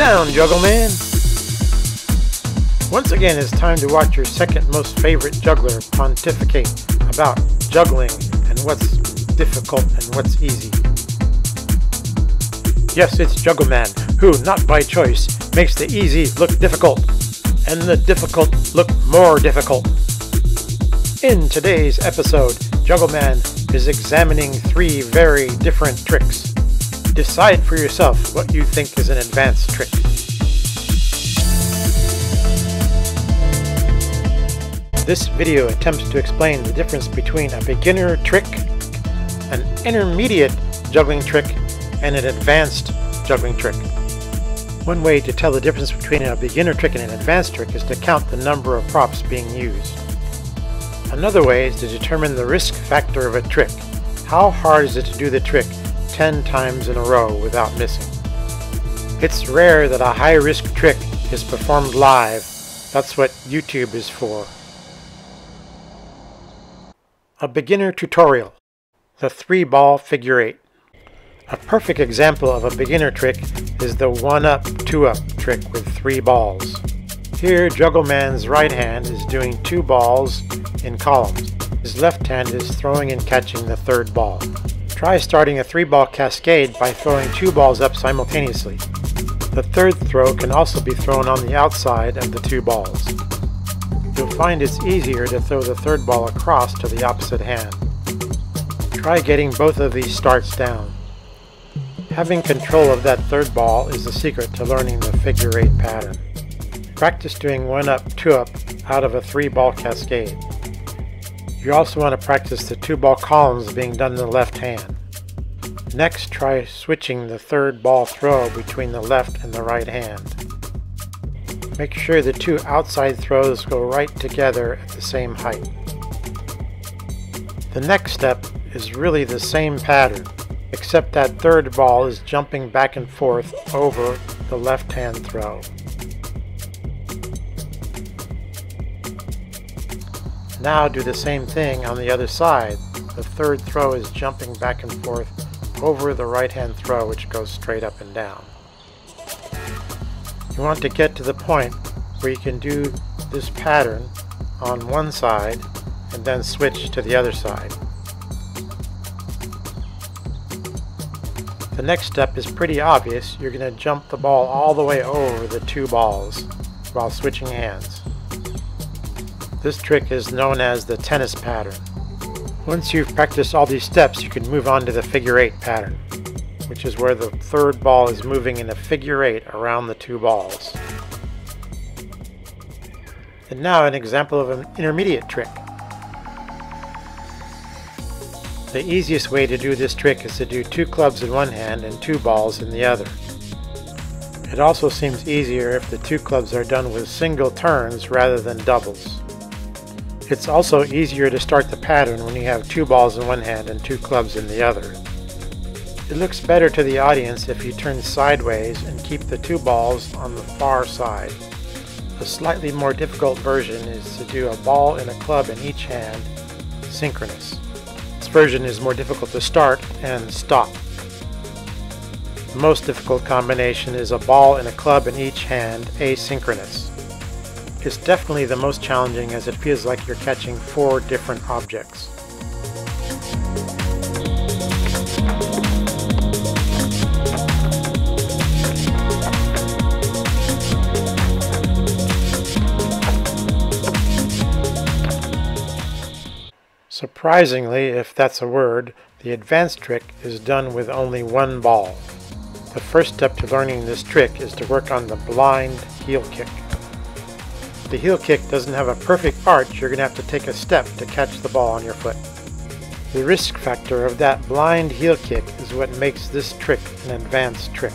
down, Juggle Man! Once again, it's time to watch your second most favorite juggler pontificate about juggling and what's difficult and what's easy. Yes, it's Juggle Man, who, not by choice, makes the easy look difficult, and the difficult look more difficult. In today's episode, Juggle Man is examining 3 very different tricks. Decide for yourself what you think is an advanced trick. This video attempts to explain the difference between a beginner trick, an intermediate juggling trick, and an advanced juggling trick. One way to tell the difference between a beginner trick and an advanced trick is to count the number of props being used. Another way is to determine the risk factor of a trick. How hard is it to do the trick 10 times in a row without missing? It's rare that a high-risk trick is performed live. That's what YouTube is for. A beginner tutorial. The 3-ball figure 8. A perfect example of a beginner trick is the 1-up, 2-up trick with 3 balls. Here, Juggle Man's right hand is doing 2 balls in columns. His left hand is throwing and catching the 3rd ball. Try starting a 3-ball cascade by throwing 2 balls up simultaneously. The 3rd throw can also be thrown on the outside of the 2 balls. You'll find it's easier to throw the 3rd ball across to the opposite hand. Try getting both of these starts down. Having control of that 3rd ball is the secret to learning the figure 8 pattern. Practice doing 1-up, 2-up out of a 3-ball cascade. You also want to practice the 2-ball columns being done in the left hand. Next, try switching the 3rd ball throw between the left and the right hand. Make sure the 2 outside throws go right together at the same height. The next step is really the same pattern, except that 3rd ball is jumping back and forth over the left hand throw. Now do the same thing on the other side. The 3rd throw is jumping back and forth over the right hand throw, which goes straight up and down. You want to get to the point where you can do this pattern on one side and then switch to the other side. The next step is pretty obvious. You're going to jump the ball all the way over the 2 balls while switching hands. This trick is known as the tennis pattern. Once you've practiced all these steps, you can move on to the figure 8 pattern, which is where the 3rd ball is moving in a figure 8 around the 2 balls. And now an example of an intermediate trick. The easiest way to do this trick is to do 2 clubs in one hand and 2 balls in the other. It also seems easier if the 2 clubs are done with single turns rather than doubles. It's also easier to start the pattern when you have 2 balls in one hand and 2 clubs in the other. It looks better to the audience if you turn sideways and keep the 2 balls on the far side. A slightly more difficult version is to do a ball and a club in each hand, synchronous. This version is more difficult to start and stop. The most difficult combination is a ball and a club in each hand, asynchronous. It's definitely the most challenging, as it feels like you're catching 4 different objects. Surprisingly, if that's a word, the advanced trick is done with only 1 ball. The first step to learning this trick is to work on the blind heel kick. If the heel kick doesn't have a perfect arch, you're going to have to take a step to catch the ball on your foot. The risk factor of that blind heel kick is what makes this trick an advanced trick.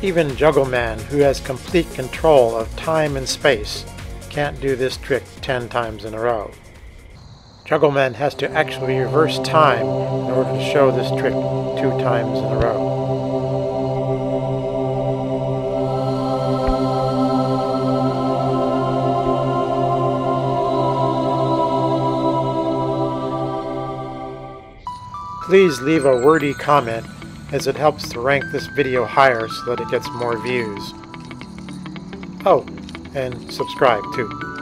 Even Juggle Man, who has complete control of time and space, can't do this trick 10 times in a row. Juggle Man has to actually reverse time in order to show this trick 2 times in a row. Please leave a wordy comment as it helps to rank this video higher so that it gets more views. Oh, and subscribe too.